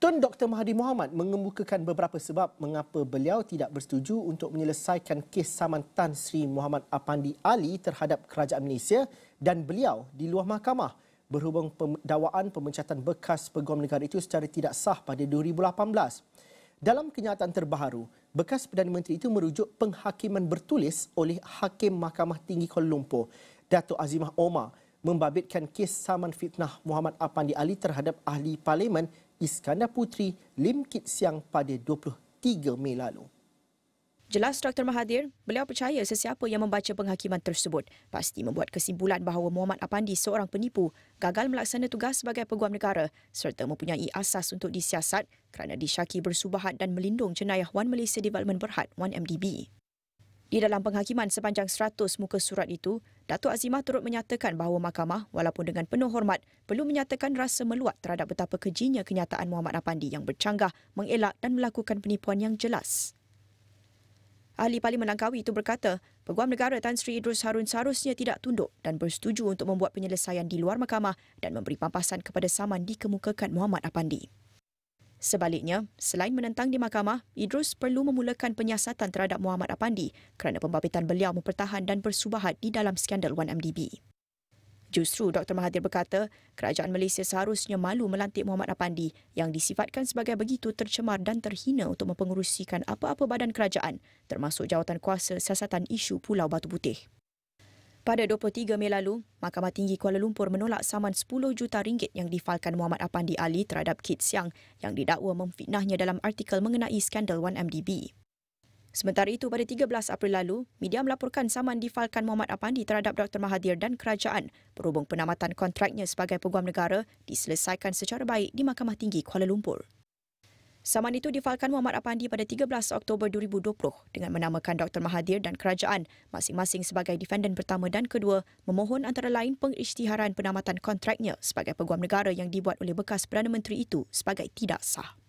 Tun Dr. Mahathir Mohamad mengemukakan beberapa sebab mengapa beliau tidak bersetuju untuk menyelesaikan kes saman Tan Sri Mohamad Apandi Ali terhadap kerajaan Malaysia dan beliau di luar mahkamah berhubung dakwaan pemecatan bekas peguam negara itu secara tidak sah pada 2018. Dalam kenyataan terbaru, bekas Perdana Menteri itu merujuk penghakiman bertulis oleh Hakim Mahkamah Tinggi Kuala Lumpur, Datuk Azimah Omar, membabitkan kes saman fitnah Mohamad Apandi Ali terhadap ahli parlimen Iskandar Puteri Lim Kit Siang pada 23 Mei lalu. Jelas Dr. Mahathir, beliau percaya sesiapa yang membaca penghakiman tersebut pasti membuat kesimpulan bahawa Mohamad Apandi seorang penipu, gagal melaksana tugas sebagai peguam negara serta mempunyai asas untuk disiasat kerana disyaki bersubahat dan melindung jenayahwan Malaysia Development Berhad 1MDB. Di dalam penghakiman sepanjang 100 muka surat itu, Datuk Azimah turut menyatakan bahawa mahkamah walaupun dengan penuh hormat perlu menyatakan rasa meluat terhadap betapa kejinya kenyataan Mohamad Apandi yang bercanggah, mengelak dan melakukan penipuan yang jelas. Ahli Parlimen Langkawi itu berkata, Peguam Negara Tan Sri Idris Harun seharusnya tidak tunduk dan bersetuju untuk membuat penyelesaian di luar mahkamah dan memberi pampasan kepada saman dikemukakan Mohamad Apandi. Sebaliknya, selain menentang di mahkamah, Idris perlu memulakan penyiasatan terhadap Mohamad Apandi kerana pembabitan beliau mempertahan dan bersubahat di dalam skandal 1MDB. Justru, Dr. Mahathir berkata, kerajaan Malaysia seharusnya malu melantik Mohamad Apandi yang disifatkan sebagai begitu tercemar dan terhina untuk mempengerusikan apa-apa badan kerajaan, termasuk jawatan kuasa siasatan isu Pulau Batu Puteh. Pada 23 Mei lalu, Mahkamah Tinggi Kuala Lumpur menolak saman RM10 juta yang difalkan Mohamad Apandi Ali terhadap Kit Siang yang didakwa memfitnahnya dalam artikel mengenai skandal 1MDB. Sementara itu, pada 13 April lalu, media melaporkan saman difalkan Mohamad Apandi terhadap Dr. Mahathir dan kerajaan berhubung penamatan kontraknya sebagai peguam negara diselesaikan secara baik di Mahkamah Tinggi Kuala Lumpur. Saman itu difalkan Mohamad Apandi pada 13 Oktober 2020 dengan menamakan Dr. Mahathir dan kerajaan masing-masing sebagai defenden pertama dan kedua memohon antara lain pengisytiharan penamatan kontraknya sebagai peguam negara yang dibuat oleh bekas Perdana Menteri itu sebagai tidak sah.